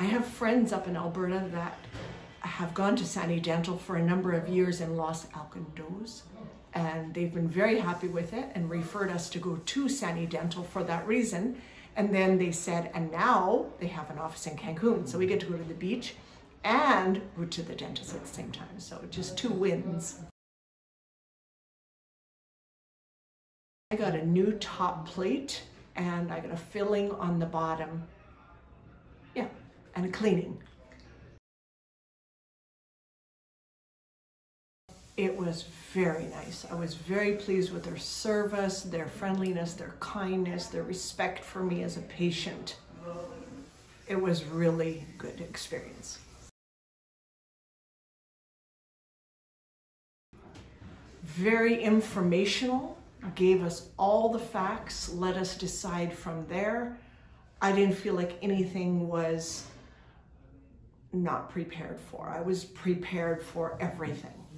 I have friends up in Alberta that have gone to Sani Dental for a number of years in Los Alcindos, and they've been very happy with it and referred us to go to Sani Dental for that reason. And then they said, and now they have an office in Cancun, so we get to go to the beach and go to the dentist at the same time. So just two wins. I got a new top plate and I got a filling on the bottom. Yeah, and a cleaning. It was very nice. I was very pleased with their service, their friendliness, their kindness, their respect for me as a patient. It was really good experience. Very informational, gave us all the facts, let us decide from there. I didn't feel like anything was not prepared for. I was prepared for everything.